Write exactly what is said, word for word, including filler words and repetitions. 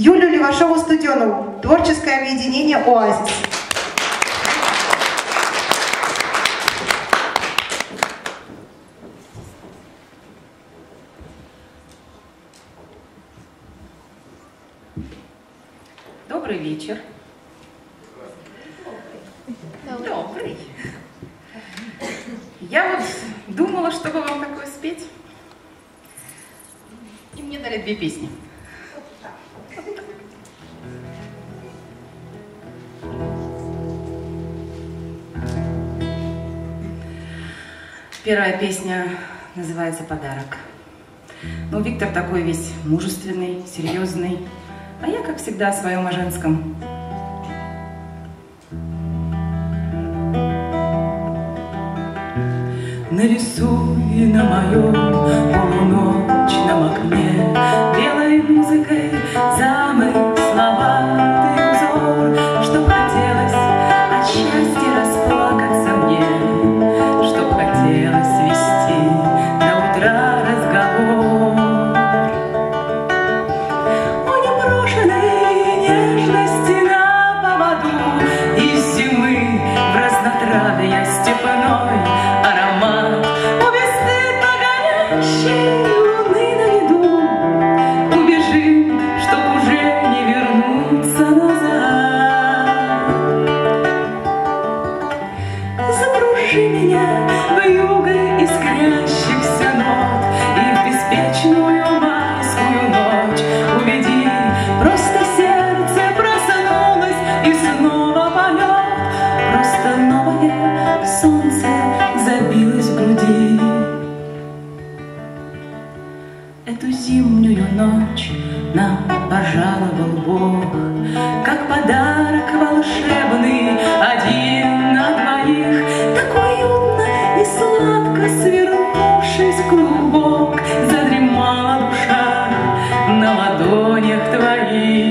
Юлию Левашову-Студенову, творческое объединение «ОАЗИС». Добрый вечер. Добрый. Добрый. Я вот думала, что бы вам такое спеть. И мне дали две песни. Первая песня называется «Подарок». Ну, Виктор такой весь мужественный, серьезный, а я, как всегда, о своем о женском. Нарисуй на моем полуночном окне белой музыкой самые слова, ты узор, что хотелось от счастья расплакаться мне, что хотелось вести до утра разговор о непрошенной нежности на поводу и зимы в разнотравье степной. Эту зимнюю ночь нам пожаловал Бог, как подарок волшебный, один на двоих, так уютно и сладко свернувшись в клубок, задремала душа на ладонях твоих.